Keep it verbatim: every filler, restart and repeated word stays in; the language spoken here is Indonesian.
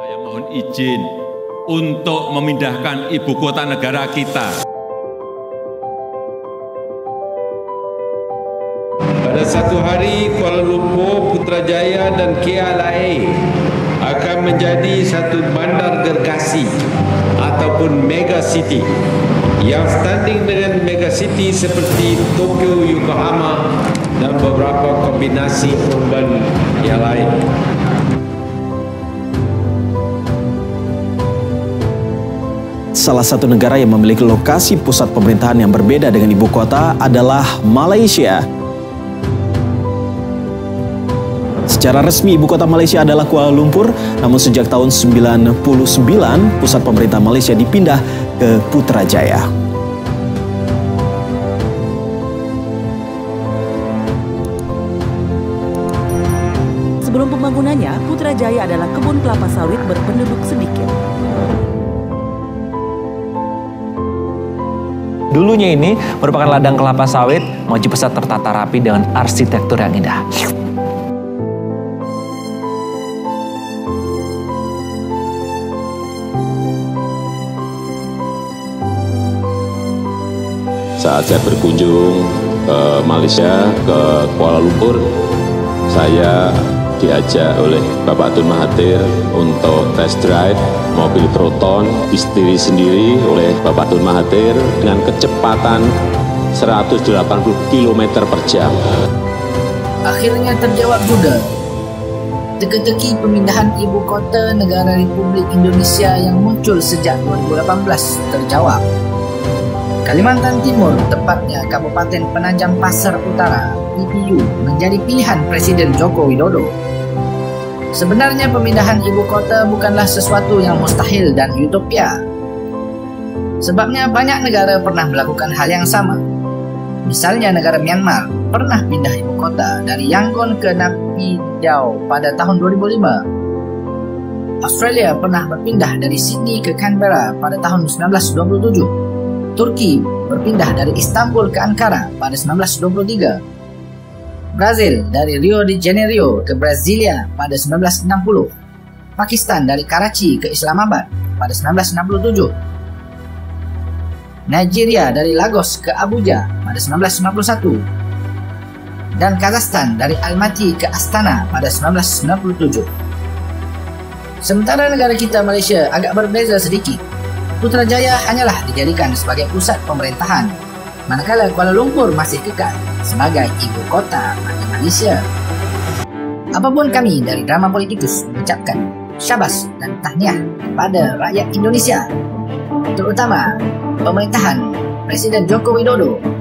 Saya mohon izin untuk memindahkan ibu kota negara kita. Pada satu hari Kuala Lumpur, Putrajaya dan Kelai akan menjadi satu bandar gergasi ataupun mega city yang setanding dengan mega city seperti Tokyo, Yokohama dan beberapa kombinasi urban yang lain. Salah satu negara yang memiliki lokasi pusat pemerintahan yang berbeda dengan ibu kota adalah Malaysia. Secara resmi, ibu kota Malaysia adalah Kuala Lumpur, namun sejak tahun sembilan puluh sembilan, pusat pemerintah Malaysia dipindah ke Putrajaya. Sebelum pembangunannya, Putrajaya adalah kebun kelapa sawit berpenduduk sedikit. Dulunya ini merupakan ladang kelapa sawit, maju pesat tertata rapi dengan arsitektur yang indah. Saat saya berkunjung ke Malaysia, ke Kuala Lumpur, saya diajak oleh Bapak Tun Mahathir untuk test drive mobil Proton, distiri sendiri oleh Bapak Tun Mahathir dengan kecepatan seratus delapan puluh kilometer per jam. Akhirnya terjawab juga teka-teki pemindahan ibu kota negara Republik Indonesia yang muncul sejak dua ribu delapan belas terjawab. Kalimantan Timur, tepatnya Kabupaten Penajam Paser Utara, P P U, menjadi pilihan Presiden Joko Widodo. Sebenarnya pemindahan ibu kota bukanlah sesuatu yang mustahil dan utopia. Sebabnya banyak negara pernah melakukan hal yang sama. Misalnya negara Myanmar pernah pindah ibu kota dari Yangon ke Naypyidaw pada tahun dua ribu lima. Australia pernah berpindah dari Sydney ke Canberra pada tahun seribu sembilan ratus dua puluh tujuh. Turki berpindah dari Istanbul ke Ankara pada seribu sembilan ratus dua puluh tiga. Brazil dari Rio de Janeiro ke Brasilia pada seribu sembilan ratus enam puluh. Pakistan dari Karachi ke Islamabad pada seribu sembilan ratus enam puluh tujuh. Nigeria dari Lagos ke Abuja pada seribu sembilan ratus sembilan puluh satu. Dan Kazakhstan dari Almaty ke Astana pada seribu sembilan ratus sembilan puluh tujuh. Sementara negara kita Malaysia agak berbeza sedikit. Putrajaya hanyalah dijadikan sebagai pusat pemerintahan, manakala Kuala Lumpur masih kekal sebagai ibu kota bagi Malaysia. Apapun kami dari drama politikus mengucapkan syabas dan tahniah kepada rakyat Indonesia, terutama pemerintahan Presiden Joko Widodo.